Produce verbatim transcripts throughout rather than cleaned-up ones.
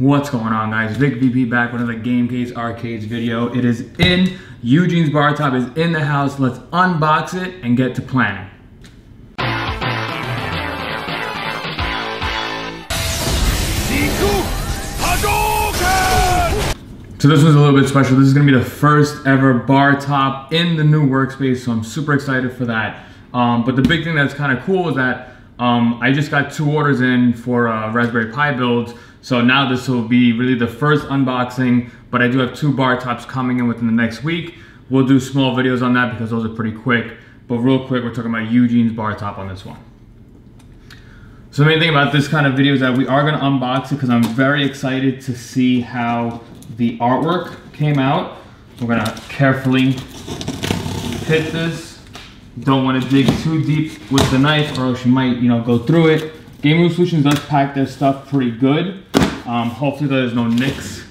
What's going on, guys? VicVP back with another Gamecase Arcades video. It is in. Eugene's bar top is in the house. Let's unbox it and get to planning. So this one's a little bit special. This is gonna be the first ever bar top in the new workspace, so I'm super excited for that. Um, but the big thing that's kind of cool is that um, I just got two orders in for uh, Raspberry Pi builds. So now this will be really the first unboxing, but I do have two bar tops coming in within the next week. We'll do small videos on that because those are pretty quick. But real quick, we're talking about Eugene's bar top on this one. So the main thing about this kind of video is that we are gonna unbox it because I'm very excited to see how the artwork came out. We're gonna carefully hit this. Don't wanna dig too deep with the knife or else you might, you know, go through it. Game Room Solutions does pack their stuff pretty good. Um, hopefully there's no nicks.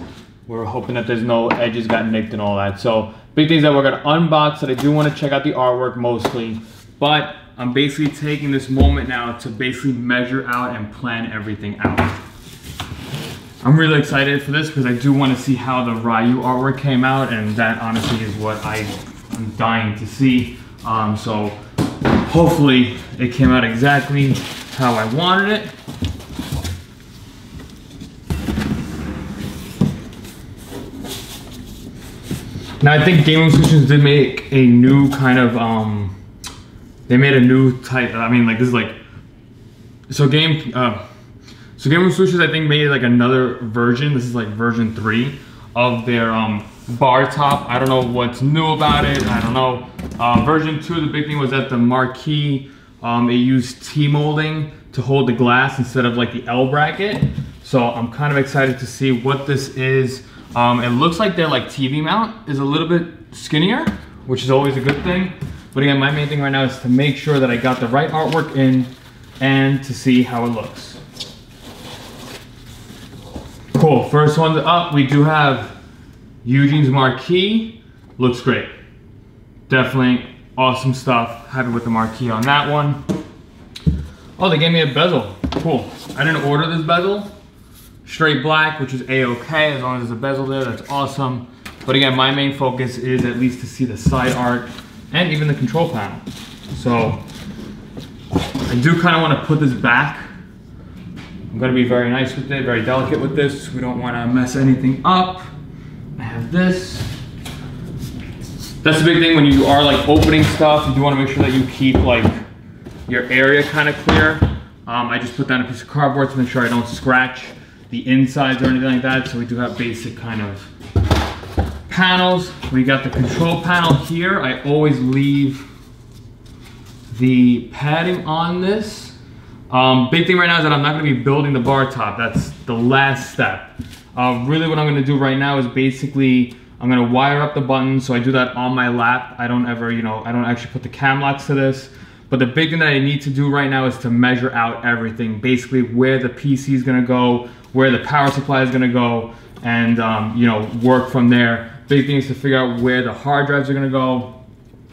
We're hoping that there's no edges got nicked and all that. So big things that we're gonna unbox that I do wanna check out the artwork mostly, but I'm basically taking this moment now to basically measure out and plan everything out. I'm really excited for this because I do wanna see how the Ryu artwork came out, and that honestly is what I, I'm dying to see. Um, so hopefully it came out exactly how I wanted it. Now I think Game Room Solutions did make a new kind of, um, they made a new type, I mean like this is like, so Game, uh, so Game Room Solutions I think made like another version, this is like version three of their um, bar top. I don't know what's new about it, I don't know. Uh, version two, the big thing was that the marquee, Um, it used T-molding to hold the glass instead of like the L bracket. So I'm kind of excited to see what this is. Um, it looks like their like T V mount is a little bit skinnier, which is always a good thing. But again, my main thing right now is to make sure that I got the right artwork in and to see how it looks. Cool, first one's up. We do have Eugene's marquee. Looks great. Definitely. Awesome stuff. Happy with the marquee on that one. Oh, they gave me a bezel. Cool. I didn't order this bezel. Straight black, which is A-okay. As long as there's a bezel there, that's awesome. But again, my main focus is at least to see the side art and even the control panel. So I do kind of want to put this back. I'm going to be very nice with it, very delicate with this. We don't want to mess anything up. I have this. That's the big thing when you are like opening stuff, you do want to make sure that you keep like your area kind of clear. Um, I just put down a piece of cardboard to make sure I don't scratch the insides or anything like that. So we do have basic kind of panels. We got the control panel here. I always leave the padding on this. Um, big thing right now is that I'm not going to be building the bar top. That's the last step. Uh, really what I'm going to do right now is basically I'm gonna wire up the buttons, so I do that on my lap. I don't ever, you know, I don't actually put the cam locks to this. But the big thing that I need to do right now is to measure out everything. Basically where the P C is gonna go, where the power supply is gonna go, and um, you know, work from there. Big thing is to figure out where the hard drives are gonna go.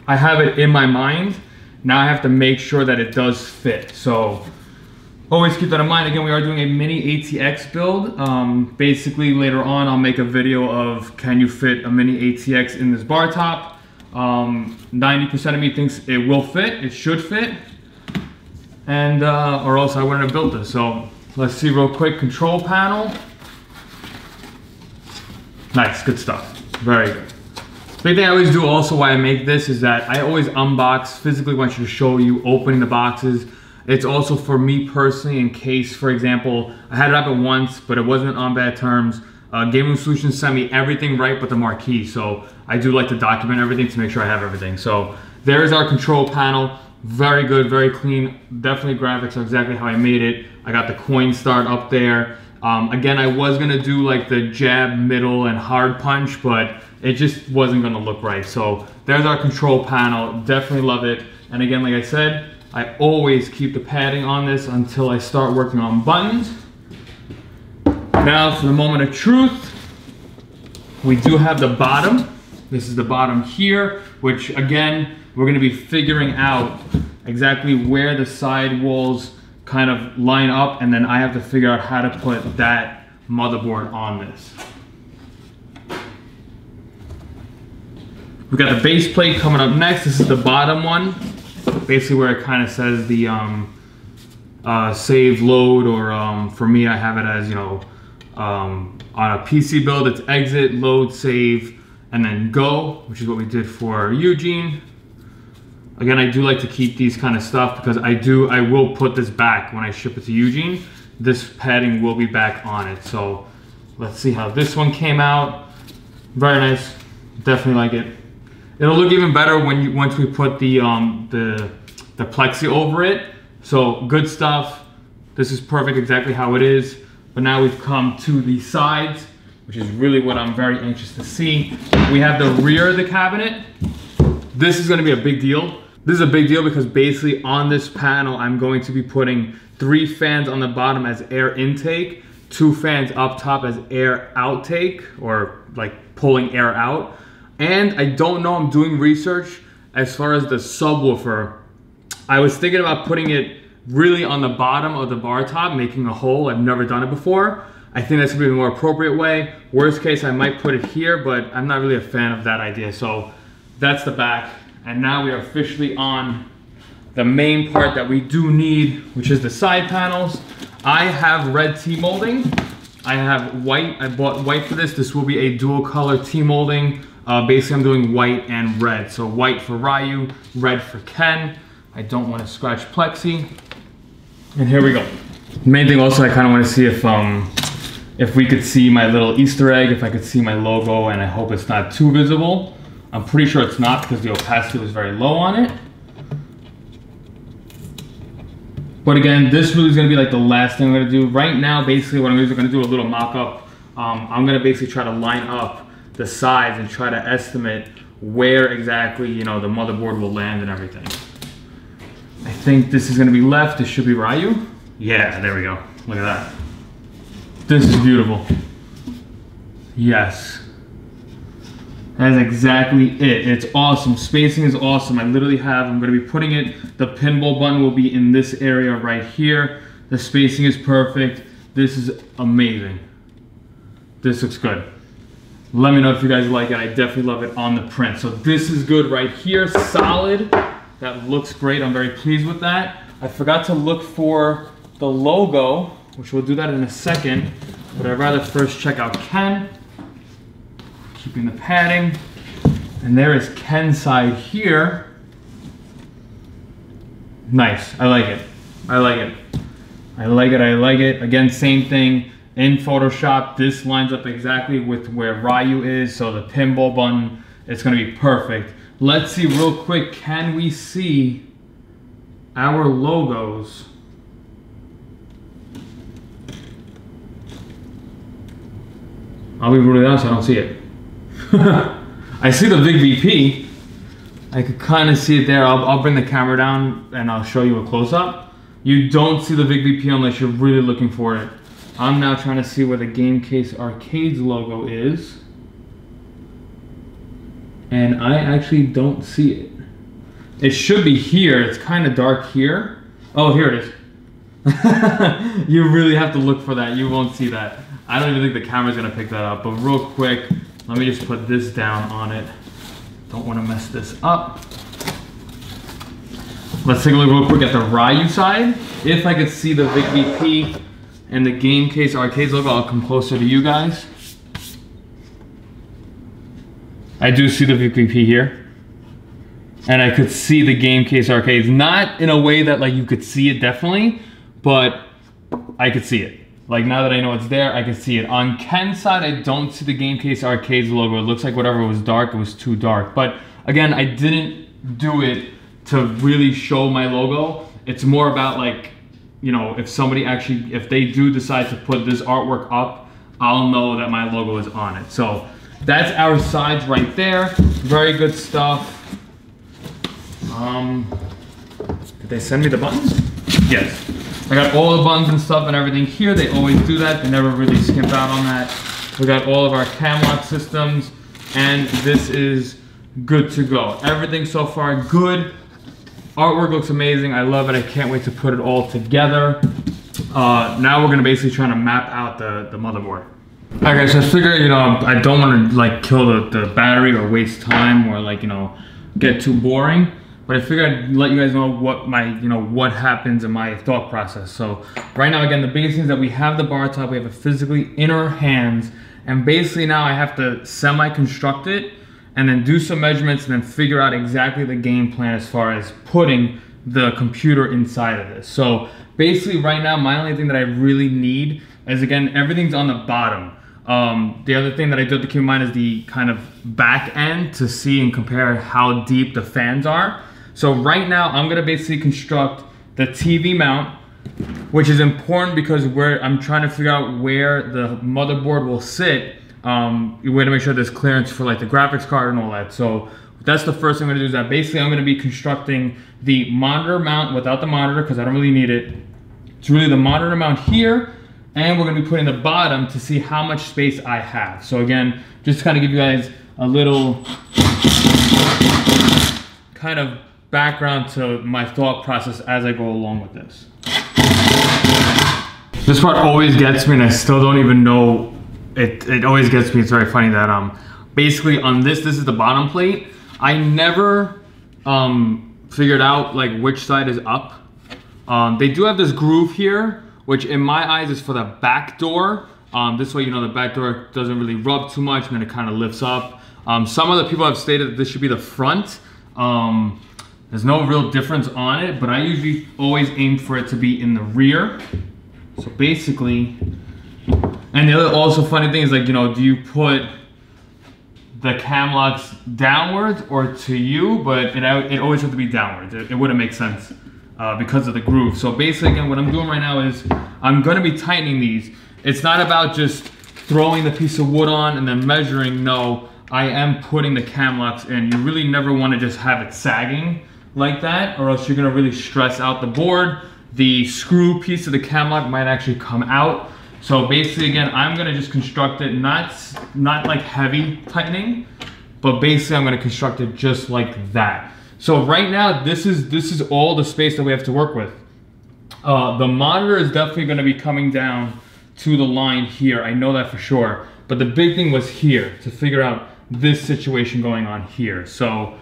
I have it in my mind. Now I have to make sure that it does fit. So always keep that in mind. Again, we are doing a mini A T X build. Um, basically, later on, I'll make a video of can you fit a mini A T X in this bar top. Um, ninety percent of me thinks it will fit, it should fit, and uh, or else I wouldn't have built this. So let's see real quick, control panel. Nice, good stuff, very good. Big thing I always do also why I make this is that I always unbox, physically want you to show you opening the boxes. It's also for me personally in case, for example, I had it happen once, but it wasn't on bad terms. Uh, Game Room Solutions sent me everything right but the marquee, so I do like to document everything to make sure I have everything. So there is our control panel. Very good, very clean. Definitely graphics are exactly how I made it. I got the coin start up there. Um, again, I was gonna do like the jab, middle, and hard punch, but it just wasn't gonna look right. So there's our control panel. Definitely love it. And again, like I said, I always keep the padding on this until I start working on buttons. Now for the moment of truth, we do have the bottom. This is the bottom here, which again, we're going to be figuring out exactly where the side walls kind of line up, and then I have to figure out how to put that motherboard on this. We got the base plate coming up next. This is the bottom one, basically where it kind of says the um, uh, save load, or um, for me, I have it as, you know, um, on a P C build, it's exit, load, save, and then go, which is what we did for Eugene. Again, I do like to keep these kind of stuff because I do, I will put this back when I ship it to Eugene. This padding will be back on it. So let's see how this one came out. Very nice, definitely like it. It'll look even better when you, once we put the um, the the plexi over it. So good stuff. This is perfect, exactly how it is. But now we've come to the sides, which is really what I'm very anxious to see. We have the rear of the cabinet. This is going to be a big deal. This is a big deal because basically on this panel, I'm going to be putting three fans on the bottom as air intake, two fans up top as air outtake, or like pulling air out. And I don't know, I'm doing research as far as the subwoofer. I was thinking about putting it really on the bottom of the bar top, making a hole. I've never done it before. I think that's gonna be the more appropriate way. Worst case, I might put it here, but I'm not really a fan of that idea. So that's the back. And now we are officially on the main part that we do need, which is the side panels. I have red T-molding. I have white, I bought white for this. This will be a dual color T-molding. Uh, basically, I'm doing white and red. So white for Ryu, red for Ken. I don't want to scratch plexi. And here we go. Main thing also, I kind of want to see if um, if we could see my little Easter egg, if I could see my logo, and I hope it's not too visible. I'm pretty sure it's not because the opacity was very low on it. But again, this really is going to be like the last thing I'm going to do. Right now, basically what I'm going to do is a little mock-up. Um, I'm going to basically try to line up the sides and try to estimate where exactly, you know, the motherboard will land and everything. I think this is going to be left. This should be Ryu. Yeah, there we go. Look at that. This is beautiful. Yes. That is exactly it. It's awesome. Spacing is awesome. I literally have, I'm going to be putting it, the pinball button will be in this area right here. The spacing is perfect. This is amazing. This looks good. Let me know if you guys like it. I definitely love it on the print. So this is good right here. Solid. That looks great. I'm very pleased with that. I forgot to look for the logo, which we'll do that in a second. But I'd rather first check out Ken. Keeping the padding, and there is Ken's side here. Nice, I like it, I like it, I like it, I like it. Again, same thing in Photoshop. This lines up exactly with where Ryu is, so the pinball button, it's gonna be perfect. Let's see real quick, can we see our logos? I'll be really honest, I don't see it. I see the VicVP. I could kind of see it there. I'll, I'll bring the camera down and I'll show you a close-up. You don't see the VicVP unless you're really looking for it. I'm now trying to see where the Gamecase Arcades logo is. And I actually don't see it. It should be here. It's kind of dark here. Oh, here it is. You really have to look for that. You won't see that. I don't even think the camera's going to pick that up, but real quick, let me just put this down on it. Don't want to mess this up. Let's take a look real quick at the Ryu side. If I could see the VicVP and the Gamecase Arcades logo, I'll come closer to you guys. I do see the VicVP here. And I could see the Gamecase Arcades. Not in a way that like you could see it definitely, but I could see it. Like, now that I know it's there, I can see it. On Ken's side, I don't see the Gamecase Arcades logo. It looks like whatever was dark, it was too dark. But again, I didn't do it to really show my logo. It's more about like, you know, if somebody actually, if they do decide to put this artwork up, I'll know that my logo is on it. So that's our sides right there. Very good stuff. Um, did they send me the buttons? Yes. I got all the buttons and stuff and everything here. They always do that. They never really skimp out on that. We got all of our cam lock systems, and this is good to go. Everything so far good. Artwork looks amazing. I love it. I can't wait to put it all together. Uh, now we're gonna basically try to map out the, the motherboard. All right guys, so I figured, you know, I don't wanna like kill the, the battery or waste time or like, you know, get too boring. But I figured I'd let you guys know what my, you know, what happens in my thought process. So right now, again, the biggest thing is that we have the bar top, we have it physically in our hands, and basically now I have to semi-construct it and then do some measurements and then figure out exactly the game plan as far as putting the computer inside of this. So basically right now, my only thing that I really need is, again, everything's on the bottom. Um, the other thing that I do have to keep in mind is the kind of back end to see and compare how deep the fans are. So right now, I'm gonna basically construct the T V mount, which is important because we're, I'm trying to figure out where the motherboard will sit. Um, we gotta make sure there's clearance for like the graphics card and all that. So that's the first thing I'm gonna do is that basically I'm gonna be constructing the monitor mount without the monitor because I don't really need it. It's really the monitor mount here, and we're gonna be putting the bottom to see how much space I have. So again, just to kind of give you guys a little kind of background to my thought process as I go along with this. This part always gets me, and I still don't even know it. It always gets me. It's very funny that um, basically on this, this is the bottom plate. I never um figured out like which side is up. Um, they do have this groove here, which in my eyes is for the back door. Um, this way, you know, the back door doesn't really rub too much, and then it kind of lifts up. Um, some other people have stated that this should be the front. Um, There's no real difference on it, but I usually always aim for it to be in the rear. So basically, and the other also funny thing is like, you know, do you put the cam locks downwards or to you? But it, it always has to be downwards. It, it wouldn't make sense uh, because of the groove. So basically, again, what I'm doing right now is I'm gonna be tightening these. It's not about just throwing the piece of wood on and then measuring. No, I am putting the cam locks in. You really never wanna just have it sagging like that, or else you're gonna really stress out the board. The screw piece of the cam lock might actually come out. So basically, again, I'm gonna just construct it, not, not like heavy tightening, but basically I'm gonna construct it just like that. So right now, this is, this is all the space that we have to work with. Uh, the monitor is definitely gonna be coming down to the line here, I know that for sure. But the big thing was here, to figure out this situation going on here. So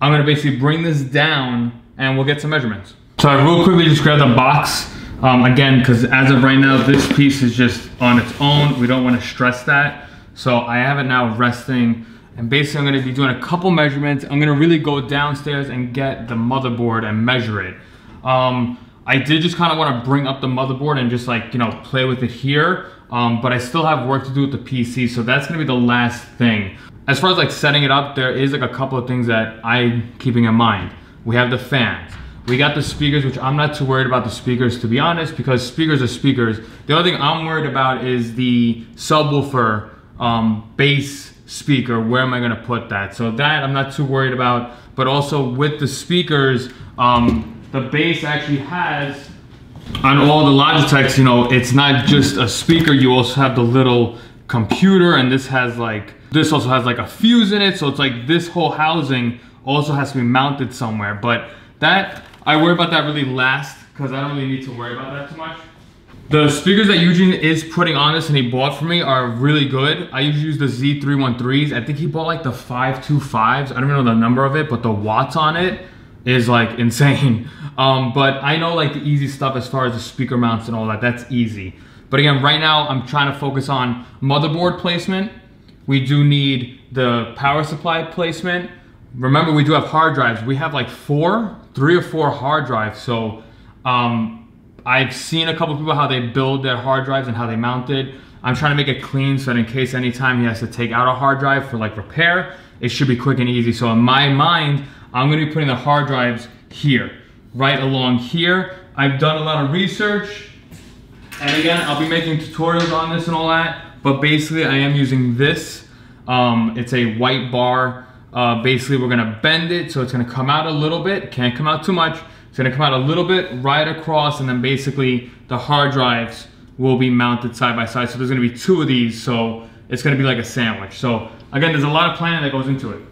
I'm gonna basically bring this down and we'll get some measurements. So I real quickly just grabbed the box. Um, again, because as of right now, this piece is just on its own. We don't wanna stress that. So I have it now resting. And basically I'm gonna be doing a couple measurements. I'm gonna really go downstairs and get the motherboard and measure it. Um, I did just kinda wanna bring up the motherboard and just like, you know, play with it here. Um, but I still have work to do with the P C. So that's gonna be the last thing. As far as like setting it up, there is like a couple of things that I'm keeping in mind. We have the fans. We got the speakers, which I'm not too worried about the speakers, to be honest, because speakers are speakers. The other thing I'm worried about is the subwoofer um, bass speaker. Where am I gonna put that? So that I'm not too worried about, but also with the speakers, um, the bass actually has, on all the Logitechs, you know, it's not just a speaker, you also have the little computer, and this has like, this also has like a fuse in it, so it's like this whole housing also has to be mounted somewhere. But that, I worry about that really last, because I don't really need to worry about that too much. The speakers that Eugene is putting on this and he bought for me are really good. I usually use the Z three thirteens. I think he bought like the five twenty-fives. I don't even know the number of it, but the watts on it is like insane. Um, but I know like the easy stuff as far as the speaker mounts and all that, that's easy. But again, right now I'm trying to focus on motherboard placement. We do need the power supply placement. Remember, we do have hard drives. We have like four, three or four hard drives. So um, I've seen a couple people how they build their hard drives and how they mount it. I'm trying to make it clean so that in case anytime he has to take out a hard drive for like repair, it should be quick and easy. So in my mind, I'm gonna be putting the hard drives here, right along here. I've done a lot of research. And again, I'll be making tutorials on this and all that. But basically, I am using this. Um, it's a white bar. Uh, basically, we're gonna bend it, so it's gonna come out a little bit. Can't come out too much. It's gonna come out a little bit right across, and then basically the hard drives will be mounted side by side. So there's gonna be two of these, so it's gonna be like a sandwich. So again, there's a lot of planning that goes into it.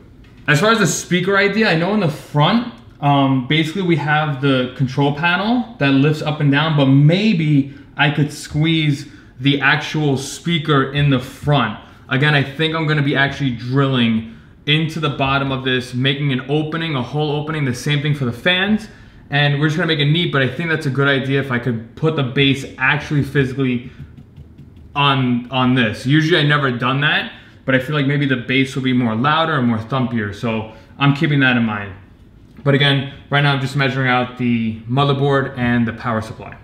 As far as the speaker idea, I know in the front, um, basically we have the control panel that lifts up and down, but maybe I could squeeze the actual speaker in the front. Again, I think I'm gonna be actually drilling into the bottom of this, making an opening, a hole opening, the same thing for the fans. And we're just gonna make it neat, but I think that's a good idea if I could put the bass actually physically on, on this. Usually I never done that, but I feel like maybe the bass will be more louder and more thumpier. So I'm keeping that in mind. But again, right now I'm just measuring out the motherboard and the power supply.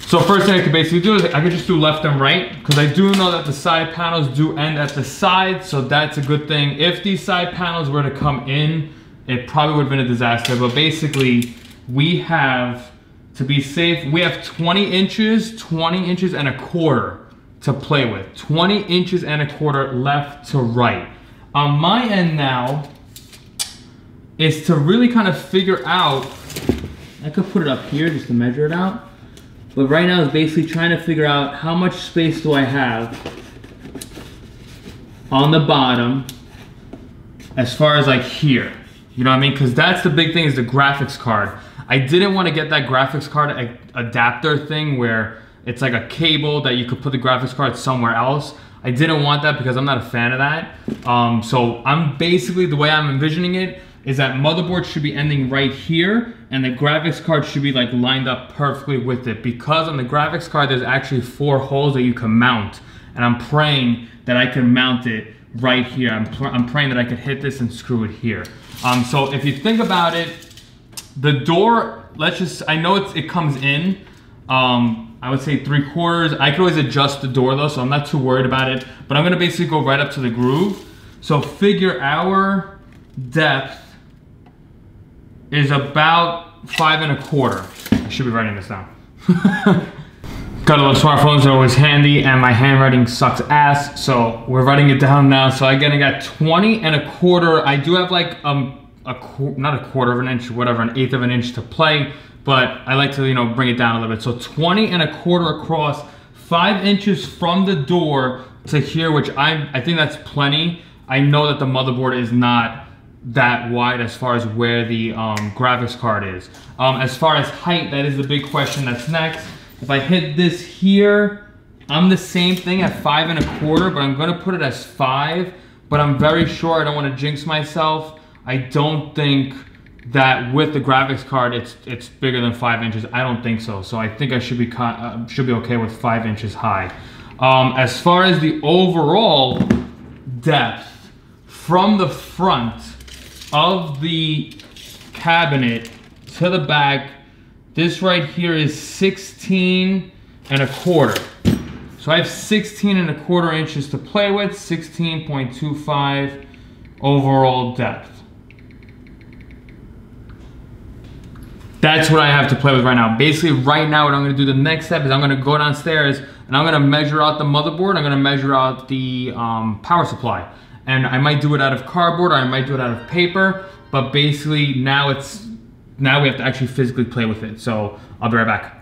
So first thing I could basically do is I could just do left and right, because I do know that the side panels do end at the side, so that's a good thing. If these side panels were to come in, it probably would have been a disaster. But basically, we have, to be safe, we have twenty inches, twenty inches and a quarter to play with. twenty inches and a quarter left to right. On my end now is to really kind of figure out, I could put it up here just to measure it out. But right now is basically trying to figure out how much space do I have on the bottom as far as like here. You know what I mean? Because that's the big thing, is the graphics card. I didn't want to get that graphics card adapter thing where it's like a cable that you could put the graphics card somewhere else. I didn't want that because I'm not a fan of that. Um, so I'm basically, the way I'm envisioning it, is that motherboard should be ending right here and the graphics card should be like lined up perfectly with it, because on the graphics card there's actually four holes that you can mount, and I'm praying that I can mount it right here. I'm, I'm praying that I could hit this and screw it here. Um, so if you think about it, the door, let's just, I know it's, it comes in, um, I would say three quarters. I could always adjust the door though, so I'm not too worried about it, but I'm gonna basically go right up to the groove. So figure our depth is about five and a quarter. I should be writing this down. Gotta love smartphones, they're always handy, and my handwriting sucks ass, so we're writing it down now. So again, I got twenty and a quarter. I do have like um a not a quarter of an inch, whatever, an eighth of an inch to play, but I like to, you know, bring it down a little bit. So twenty and a quarter across, five inches from the door to here, which I I think that's plenty. I know that the motherboard is not that wide as far as where the um, graphics card is. Um, as far as height, that is the big question that's next. If I hit this here, I'm the same thing at five and a quarter, but I'm gonna put it as five, but I'm very sure I don't wanna jinx myself. I don't think that with the graphics card, it's it's bigger than five inches. I don't think so. So I think I should be, uh, should be okay with five inches high. Um, as far as the overall depth, from the front of the cabinet to the back, this right here is sixteen and a quarter. So I have sixteen and a quarter inches to play with, sixteen point two five overall depth. That's what I have to play with right now. Basically right now what I'm gonna do, the next step is I'm gonna go downstairs and I'm gonna measure out the motherboard, I'm gonna measure out the um, power supply. And I might do it out of cardboard or I might do it out of paper, but basically now it's, now we have to actually physically play with it. So I'll be right back.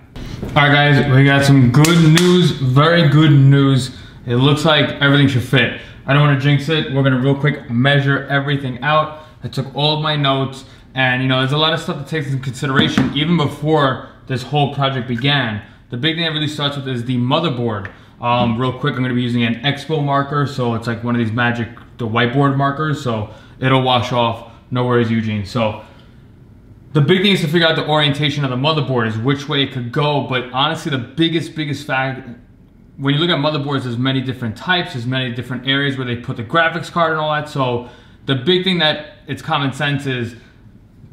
All right guys, we got some good news, very good news. It looks like everything should fit. I don't wanna jinx it. We're gonna real quick measure everything out. I took all of my notes, and you know, there's a lot of stuff that takes into consideration even before this whole project began. The big thing that really starts with is the motherboard. Um, real quick, I'm gonna be using an Expo marker, so it's like one of these magic, the whiteboard markers, so it'll wash off, no worries Eugene. So the big thing is to figure out the orientation of the motherboard, is which way it could go, but honestly the biggest, biggest fact, when you look at motherboards, there's many different types, there's many different areas where they put the graphics card and all that, so the big thing that it's common sense is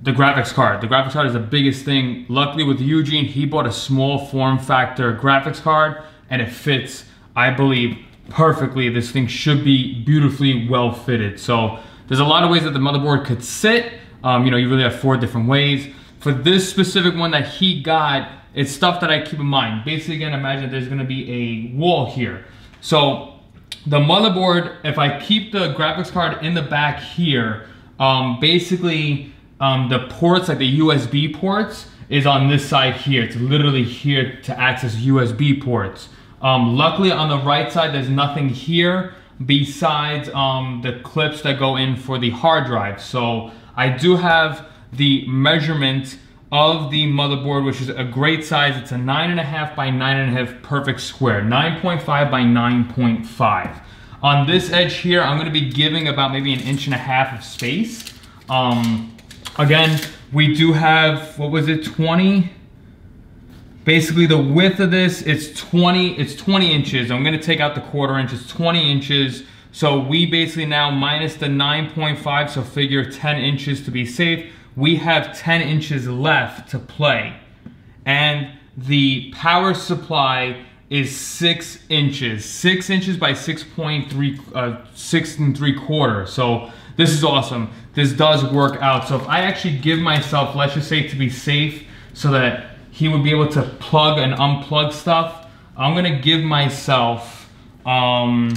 the graphics card. The graphics card is the biggest thing. Luckily with Eugene, he bought a small form factor graphics card and it fits, I believe, perfectly. This thing should be beautifully well fitted. So there's a lot of ways that the motherboard could sit. Um, you know, you really have four different ways. For this specific one that he got, it's stuff that I keep in mind. Basically, again, imagine there's gonna be a wall here. So the motherboard, if I keep the graphics card in the back here, um, basically um, the ports, like the U S B ports, is on this side here. It's literally here to access U S B ports. Um, luckily on the right side, there's nothing here besides um, the clips that go in for the hard drive. So I do have the measurement of the motherboard, which is a great size. It's a nine and a half by nine and a half perfect square, nine point five by nine point five. On this edge here, I'm gonna be giving about maybe an inch and a half of space. Um, again, we do have, what was it, twenty? Basically the width of this, it's twenty, it's twenty inches. I'm gonna take out the quarter inch, it's twenty inches. So we basically now, minus the nine point five, so figure ten inches to be safe, we have ten inches left to play. And the power supply is six inches, six inches by six point three, uh, six and three quarter. So this is awesome. This does work out. So if I actually give myself, let's just say to be safe so that he would be able to plug and unplug stuff, I'm gonna give myself, um,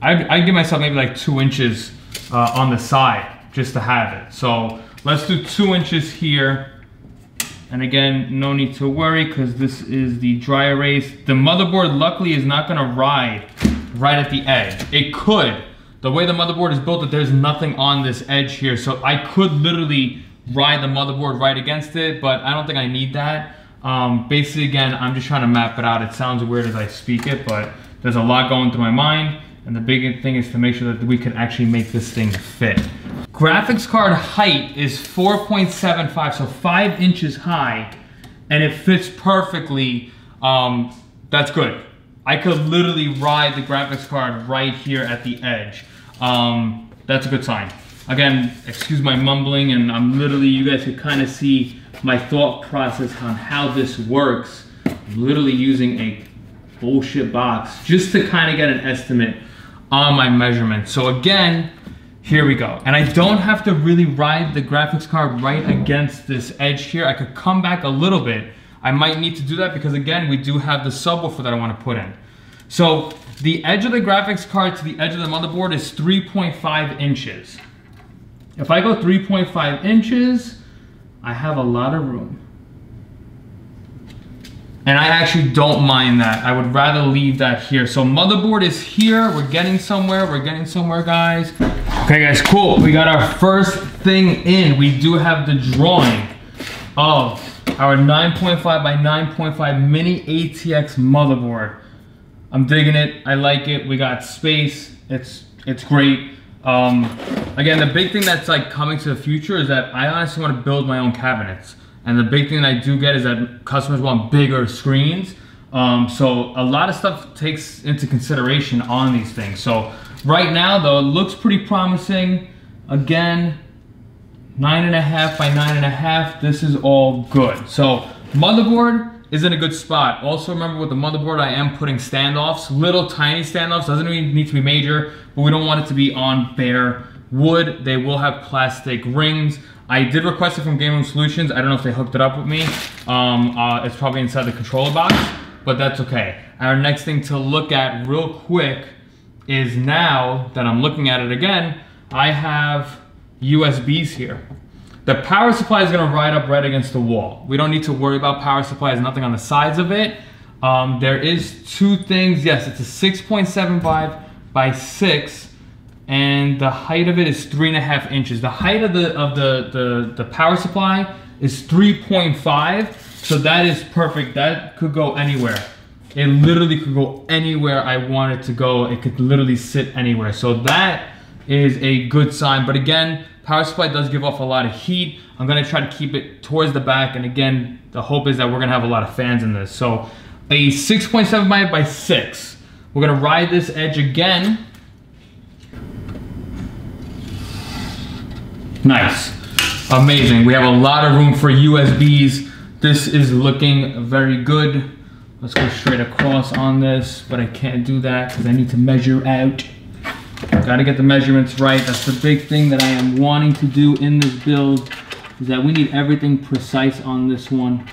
I'd, I'd give myself maybe like two inches uh, on the side just to have it. So let's do two inches here. And again, no need to worry because this is the dry erase. The motherboard luckily is not gonna ride right at the edge. It could. The way the motherboard is built, that there's nothing on this edge here. So I could literally ride the motherboard right against it, but I don't think I need that. Um, basically, again, I'm just trying to map it out. It sounds weird as I speak it, but there's a lot going through my mind. And the big thing is to make sure that we can actually make this thing fit. Graphics card height is four point seven five, so five inches high, and it fits perfectly. Um, that's good. I could literally ride the graphics card right here at the edge. Um, that's a good sign. Again, excuse my mumbling, and I'm literally, you guys could kind of see my thought process on how this works. I'm literally using a bullshit box just to kind of get an estimate on my measurements. So again, here we go. And I don't have to really ride the graphics card right against this edge here. I could come back a little bit. I might need to do that because again, we do have the subwoofer that I want to put in. So the edge of the graphics card to the edge of the motherboard is three point five inches. If I go three point five inches, I have a lot of room. And I actually don't mind that. I would rather leave that here. So motherboard is here. We're getting somewhere. We're getting somewhere, guys. Okay guys, cool. We got our first thing in. We do have the drawing of our nine point five by nine point five mini A T X motherboard. I'm digging it. I like it. We got space. It's it's great. Um, again, the big thing that's like coming to the future is that I honestly want to build my own cabinets. And the big thing that I do get is that customers want bigger screens. Um, so a lot of stuff takes into consideration on these things. So right now though, it looks pretty promising. Again, nine and a half by nine and a half, this is all good. So motherboard is in a good spot. Also remember with the motherboard, I am putting standoffs, little tiny standoffs, doesn't even need to be major, but we don't want it to be on bare wood. They will have plastic rings. I did request it from Game Room Solutions. I don't know if they hooked it up with me. Um, uh, it's probably inside the controller box, but that's okay. Our next thing to look at real quick is, now that I'm looking at it again, I have U S Bs here. The power supply is gonna ride up right against the wall. We don't need to worry about power supply. There's nothing on the sides of it. Um, there is two things. Yes, it's a six point seven five by six. And the height of it is three and a half inches. The height of the of the, the, the power supply is three point five, so that is perfect. That could go anywhere. It literally could go anywhere I want it to go. It could literally sit anywhere. So that is a good sign. But again, power supply does give off a lot of heat. I'm gonna try to keep it towards the back. And again, the hope is that we're gonna have a lot of fans in this. So a six point seven by six. We're gonna ride this edge again. Nice, amazing. We have a lot of room for U S Bs. This is looking very good. Let's go straight across on this, but I can't do that because I need to measure out. Gotta get the measurements right. That's the big thing that I am wanting to do in this build, is that we need everything precise on this one.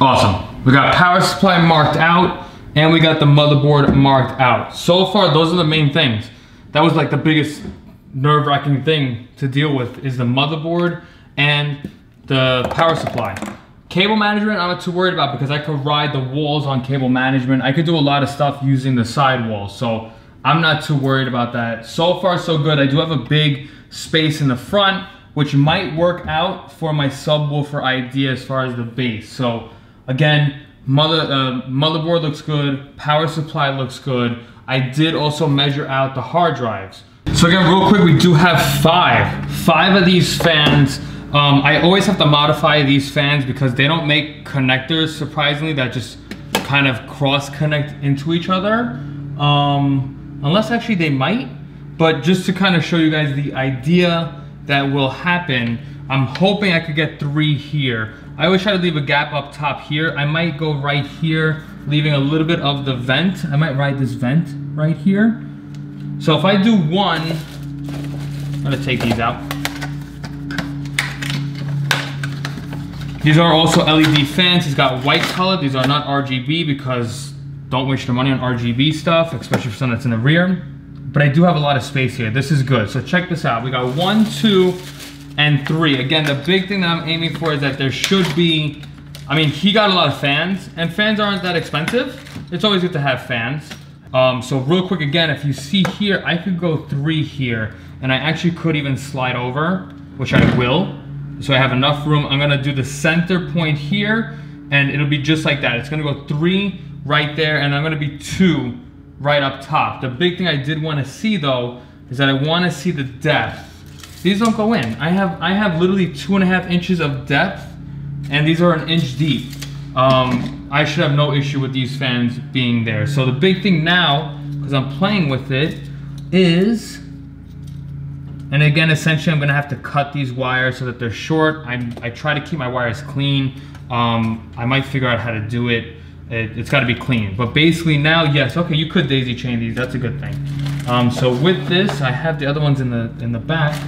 Awesome. We got power supply marked out and we got the motherboard marked out. So far, those are the main things. That was like the biggest nerve-wracking thing to deal with, is the motherboard and the power supply. Cable management, I'm not too worried about because I could ride the walls on cable management. I could do a lot of stuff using the sidewalls, so I'm not too worried about that. So far so good. I do have a big space in the front. which might work out for my subwoofer idea as far as the bass. So again, mother uh, motherboard looks good, power supply looks good. I did also measure out the hard drives. So again, real quick, we do have five, five of these fans. Um, I always have to modify these fans because they don't make connectors, surprisingly, that just kind of cross-connect into each other. Um, unless actually they might, but just to kind of show you guys the idea that will happen, I'm hoping I could get three here. I always try to leave a gap up top here. I might go right here, leaving a little bit of the vent. I might ride this vent right here. So if I do one, I'm gonna take these out. These are also L E D fans. He's got white color. These are not R G B because don't waste your money on R G B stuff, especially for something that's in the rear. But I do have a lot of space here. This is good. So check this out. We got one, two, and three. Again, the big thing that I'm aiming for is that there should be, I mean, he got a lot of fans, and fans aren't that expensive. It's always good to have fans. Um, so real quick, again, if you see here, I could go three here, and I actually could even slide over, which I will. So I have enough room. I'm gonna do the center point here, and it'll be just like that. It's gonna go three right there, and I'm gonna be two right up top. The big thing I did wanna see though, is that I wanna see the depth. These don't go in. I have, I have literally two and a half inches of depth, and these are an inch deep. Um, I should have no issue with these fans being there. So the big thing now, because I'm playing with it, is, and again, essentially I'm gonna have to cut these wires so that they're short. I, I try to keep my wires clean. Um, I might figure out how to do it. it. It's gotta be clean. But basically now, yes, okay, you could daisy chain these, that's a good thing. Um, so with this, I have the other ones in the, in the back.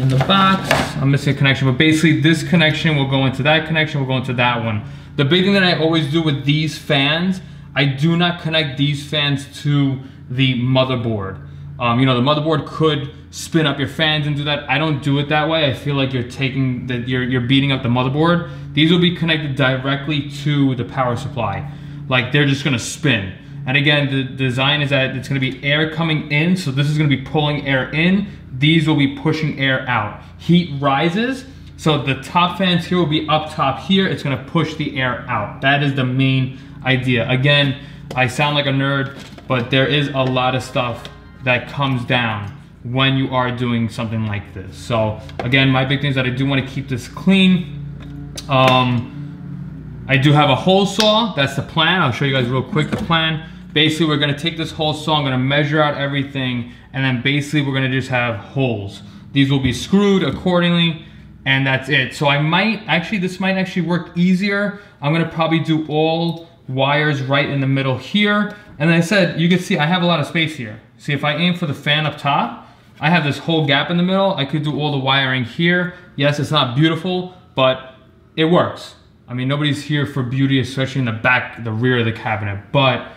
In the box, I'm missing a connection, but basically this connection will go into that connection, will go into that one. The big thing that I always do with these fans, I do not connect these fans to the motherboard. Um, you know, the motherboard could spin up your fans and do that. I don't do it that way. I feel like you're taking that you're you're beating up the motherboard. These will be connected directly to the power supply. Like they're just gonna spin. And again, the design is that it's gonna be air coming in, so this is gonna be pulling air in. These will be pushing air out. Heat rises. So the top fans here will be up top here. It's gonna push the air out. That is the main idea. Again, I sound like a nerd, but there is a lot of stuff that comes down when you are doing something like this. So again, my big thing is that I do wanna keep this clean. Um, I do have a hole saw. That's the plan. I'll show you guys real quick the plan. Basically, we're gonna take this hole saw, I'm gonna measure out everything, and then basically we're gonna just have holes. These will be screwed accordingly. And that's it. So I might, actually this might actually work easier. I'm gonna probably do all wires right in the middle here. And like I said, you can see I have a lot of space here. See, if I aim for the fan up top, I have this whole gap in the middle. I could do all the wiring here. Yes, it's not beautiful, but it works. I mean, nobody's here for beauty, especially in the back, the rear of the cabinet, but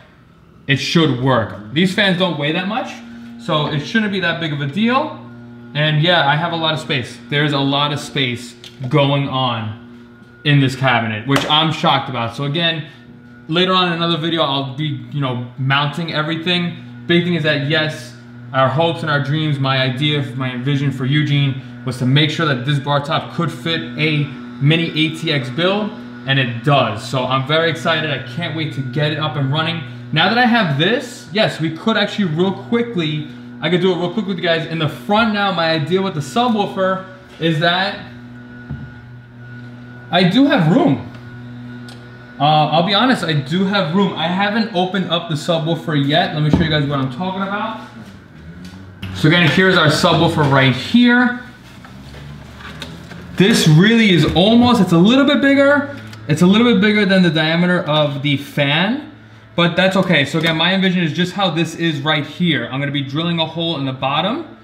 it should work. These fans don't weigh that much, so it shouldn't be that big of a deal. And yeah, I have a lot of space. There's a lot of space going on in this cabinet, which I'm shocked about. So again, later on in another video, I'll be, you know, mounting everything. Big thing is that yes, our hopes and our dreams, my idea, my vision for Eugene was to make sure that this bar top could fit a mini A T X build, and it does. So I'm very excited. I can't wait to get it up and running. Now that I have this, yes, we could actually real quickly I could do it real quick with you guys. In the front now, my idea with the subwoofer is that I do have room. Uh, I'll be honest, I do have room. I haven't opened up the subwoofer yet. Let me show you guys what I'm talking about. So again, here's our subwoofer right here. This really is almost, it's a little bit bigger. It's a little bit bigger than the diameter of the fan. But that's okay. So again, my envision is just how this is right here. I'm gonna be drilling a hole in the bottom,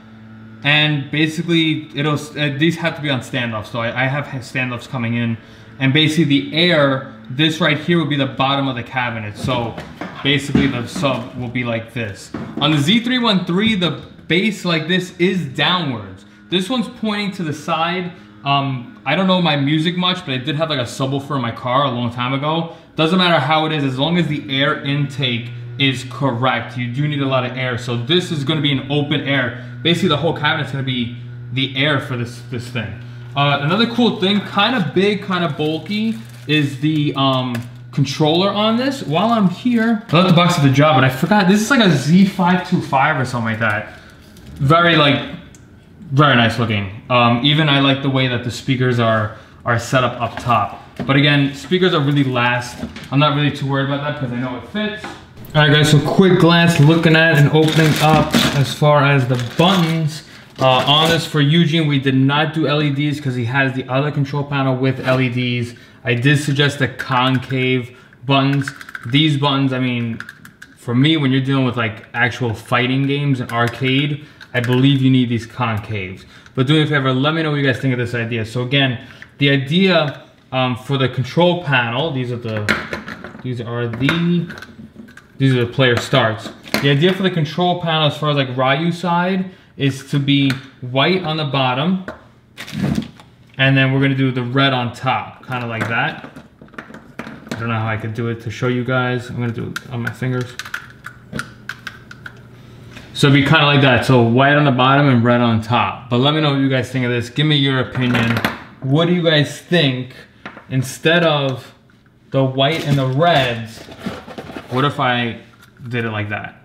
and basically it'll, uh, these have to be on standoffs. So I, I have standoffs coming in, and basically the air, this right here will be the bottom of the cabinet. So basically the sub will be like this. On the Z three one three, the base like this is downwards. This one's pointing to the side. Um, I don't know my music much, but I did have like a subwoofer in my car a long time ago. Doesn't matter how it is, as long as the air intake is correct. You do need a lot of air. So this is gonna be an open air. Basically the whole cabinet's gonna be the air for this this thing. Uh, another cool thing, kind of big, kind of bulky, is the um, controller on this. While I'm here, I left the box at the job, and I forgot, this is like a Z five twenty-five or something like that. Very like, very nice looking. Um, even I like the way that the speakers are are set up up top. But again, speakers are really last. I'm not really too worried about that because I know it fits. All right guys, so quick glance looking at and opening up as far as the buttons. Uh, on this for Eugene, we did not do L E Ds because he has the other control panel with L E Ds. I did suggest the concave buttons. These buttons, I mean, for me, when you're dealing with like actual fighting games and arcade, I believe you need these concaves. But do me a favor, let me know what you guys think of this idea. So again, the idea um, for the control panel, these are the, these are the, these are the player starts. The idea for the control panel as far as like Ryu side is to be white on the bottom, and then we're gonna do the red on top, kind of like that. I don't know how I could do it to show you guys. I'm gonna do it on my fingers. So it'd be kind of like that. So white on the bottom and red on top. But let me know what you guys think of this. Give me your opinion. What do you guys think? Instead of the white and the reds, what if I did it like that?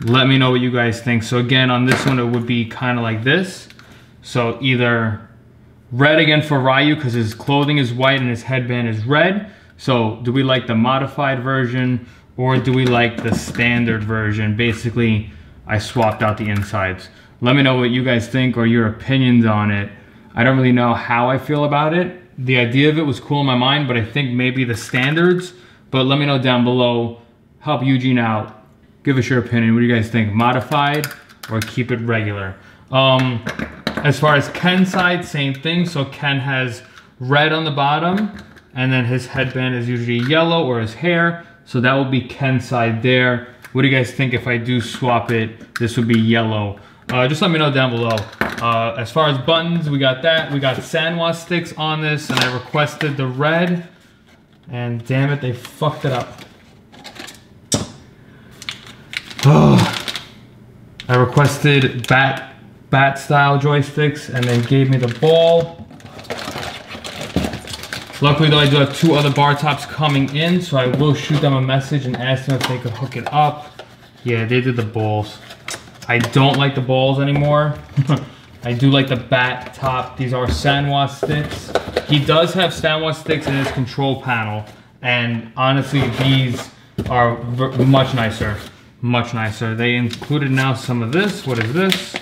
Let me know what you guys think. So again, on this one, it would be kind of like this. So either red again for Ryu because his clothing is white and his headband is red. So do we like the modified version or do we like the standard version? Basically, I swapped out the insides. Let me know what you guys think or your opinions on it. I don't really know how I feel about it. The idea of it was cool in my mind, but I think maybe the standards, but let me know down below. Help Eugene out. Give us your opinion. What do you guys think? Modified or keep it regular? Um, As far as Ken's side, same thing. So Ken has red on the bottom and then his headband is usually yellow or his hair. So that will be Ken's side there. What do you guys think if I do swap it? This would be yellow. Uh, just let me know down below. Uh, as far as buttons, we got that. We got Sanwa sticks on this and I requested the red. And damn it, they fucked it up. Oh, I requested bat. bat style joysticks and then gave me the ball. Luckily though, I do have two other bar tops coming in, so I will shoot them a message and ask them if they could hook it up. Yeah, they did the balls. I don't like the balls anymore. I do like the bat top. These are Sanwa sticks. He does have Sanwa sticks in his control panel, and honestly, these are much nicer, much nicer. They included now some of this. What is this?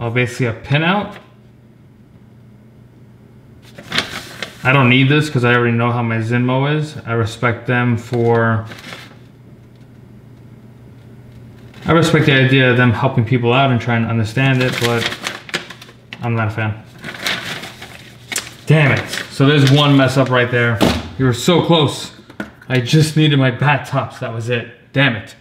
Oh, basically a pinout. I don't need this because I already know how my Zinmo is. I respect them for... I respect the idea of them helping people out and trying to understand it, but I'm not a fan. Damn it. So there's one mess up right there. You were so close. I just needed my bat tops. That was it. Damn it.